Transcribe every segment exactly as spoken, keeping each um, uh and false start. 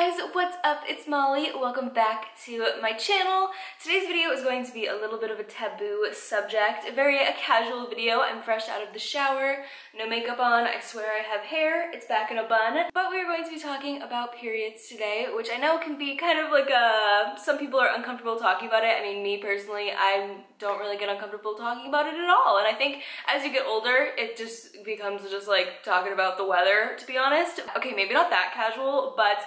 guys, what's up? It's Molly. Welcome back to my channel. Today's video is going to be a little bit of a taboo subject, a very a casual video. I'm fresh out of the shower, no makeup on, I swear I have hair, it's back in a bun. But we are going to be talking about periods today, which I know can be kind of like a, some people are uncomfortable talking about it. I mean, me personally, I don't really get uncomfortable talking about it at all. And I think as you get older, it just becomes just like talking about the weather, to be honest. Okay, maybe not that casual, but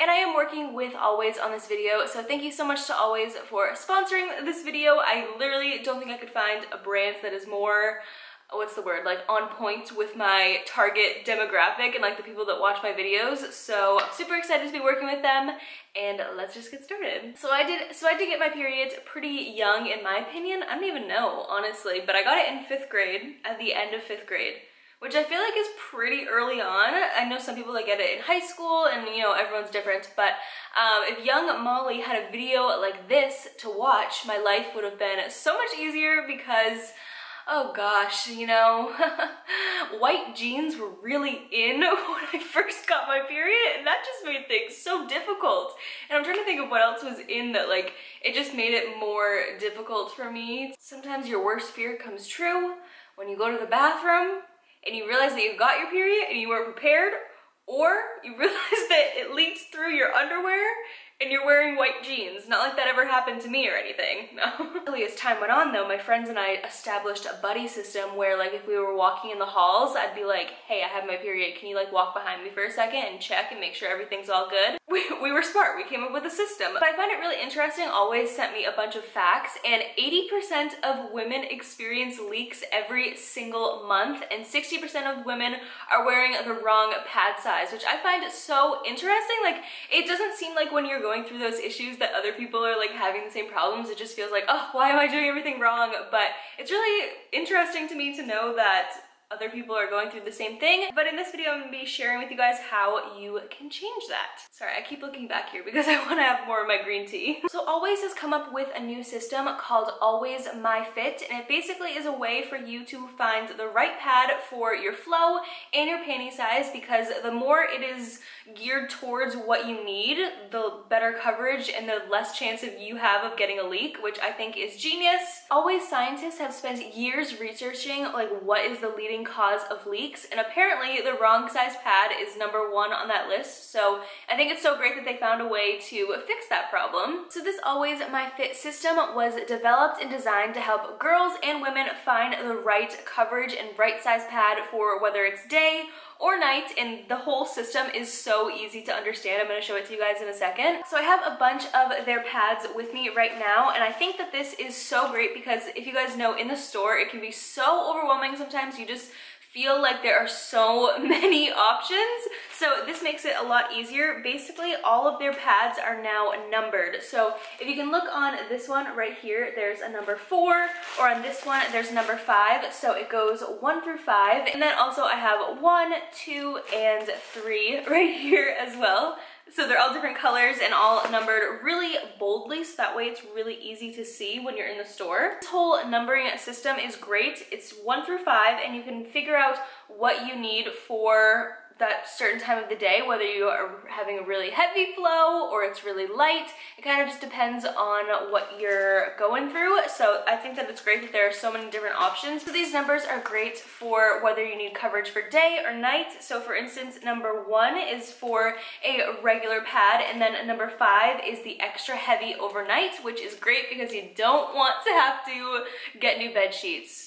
and I am working with Always on this video, so thank you so much to Always for sponsoring this video. I literally don't think I could find a brand that is more, what's the word, like on point with my target demographic and like the people that watch my videos. So super excited to be working with them, and let's just get started. So I did so I did get my periods pretty young, in my opinion. I don't even know, honestly, but I got it in fifth grade, at the end of fifth grade, which I feel like is pretty early on. I know some people that get it in high school, and you know, everyone's different, but um, if young Molly had a video like this to watch, my life would have been so much easier because, oh gosh, you know, white jeans were really in when I first got my period, and that just made things so difficult. And I'm trying to think of what else was in that, like, it just made it more difficult for me. Sometimes your worst fear comes true when you go to the bathroom and you realize that you got your period and you weren't prepared, or you realize that it leaks through your underwear and you're wearing white jeans. Not like that ever happened to me or anything, no. Really, as time went on though, my friends and I established a buddy system where, like, if we were walking in the halls, I'd be like, hey, I have my period, can you like walk behind me for a second and check and make sure everything's all good? We, we were smart, we came up with a system. But I find it really interesting, Always sent me a bunch of facts, and eighty percent of women experience leaks every single month, and sixty percent of women are wearing the wrong pad size, which I find so interesting. Like, it doesn't seem like when you're going Going through those issues that other people are like having the same problems. It just feels like, oh, why am I doing everything wrong? But it's really interesting to me to know that other people are going through the same thing. But in this video, I'm gonna be sharing with you guys how you can change that. Sorry, I keep looking back here because I wanna have more of my green tea. So Always has come up with a new system called Always My Fit, and it basically is a way for you to find the right pad for your flow and your panty size, because the more it is geared towards what you need, the better coverage and the less chance of you have of getting a leak, which I think is genius. Always scientists have spent years researching like what is the leading cause of leaks, and apparently the wrong size pad is number one on that list. So I think it's so great that they found a way to fix that problem. So this Always My Fit system was developed and designed to help girls and women find the right coverage and right size pad for whether it's day or night, and the whole system is so easy to understand. I'm gonna show it to you guys in a second. So I have a bunch of their pads with me right now, and I think that this is so great because if you guys know, in the store, it can be so overwhelming sometimes. You just feel like there are so many options. So this makes it a lot easier. Basically, all of their pads are now numbered. So if you can look on this one right here, there's a number four, or on this one, there's number five. So it goes one through five. And then also I have one, two, and three right here as well. So they're all different colors and all numbered really boldly, so that way it's really easy to see when you're in the store. This whole numbering system is great. It's one through five, and you can figure out what you need for that certain time of the day, whether you are having a really heavy flow or it's really light. It kind of just depends on what you're going through. So I think that it's great that there are so many different options. So these numbers are great for whether you need coverage for day or night. So for instance, number one is for a regular pad, and then number five is the extra heavy overnight, which is great because you don't want to have to get new bed sheets.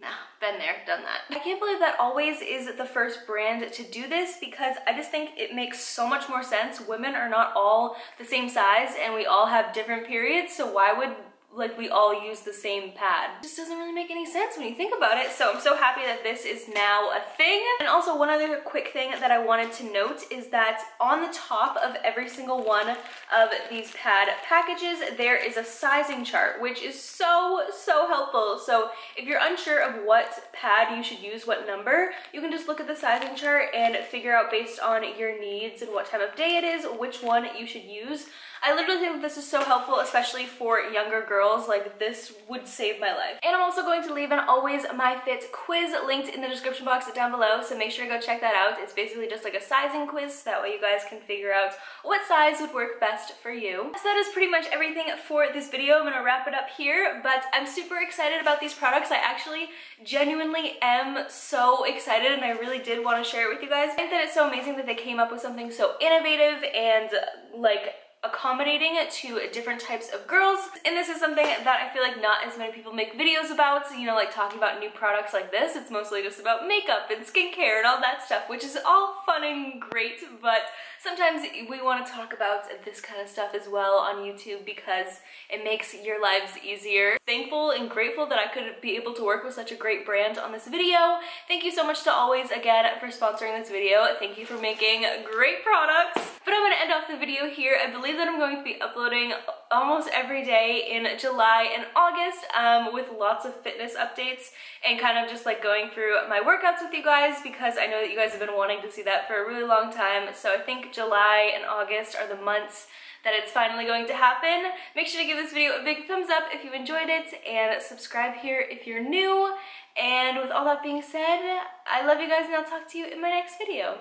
Nah, been there, done that. I can't believe that Always is the first brand to do this, because I just think it makes so much more sense. Women are not all the same size, and we all have different periods, so why would like we all use the same pad? It just doesn't really make any sense when you think about it. So I'm so happy that this is now a thing. And also one other quick thing that I wanted to note is that on the top of every single one of these pad packages, there is a sizing chart, which is so, so helpful. So if you're unsure of what pad you should use, what number, you can just look at the sizing chart and figure out based on your needs and what time of day it is, which one you should use. I literally think that this is so helpful, especially for younger girls girls, like this would save my life. And I'm also going to leave an Always My Fit quiz linked in the description box down below, so make sure you go check that out. It's basically just like a sizing quiz, so that way you guys can figure out what size would work best for you. So that is pretty much everything for this video. I'm gonna wrap it up here, but I'm super excited about these products. I actually genuinely am so excited, and I really did want to share it with you guys. I think that it's so amazing that they came up with something so innovative and like accommodating to different types of girls, and this is something that I feel like not as many people make videos about, you know, like talking about new products like this. It's mostly just about makeup and skincare and all that stuff, which is all fun and great, but sometimes we want to talk about this kind of stuff as well on YouTube because it makes your lives easier. Thankful and grateful that I could be able to work with such a great brand on this video. Thank you so much to Always again for sponsoring this video. Thank you for making great products. But I'm going to end off the video here. I believe that I'm going to be uploading almost every day in July and August um, with lots of fitness updates and kind of just like going through my workouts with you guys, because I know that you guys have been wanting to see that for a really long time. So I think July and August are the months that it's finally going to happen. Make sure to give this video a big thumbs up if you enjoyed it, and subscribe here if you're new. And with all that being said, I love you guys, and I'll talk to you in my next video.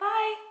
Bye!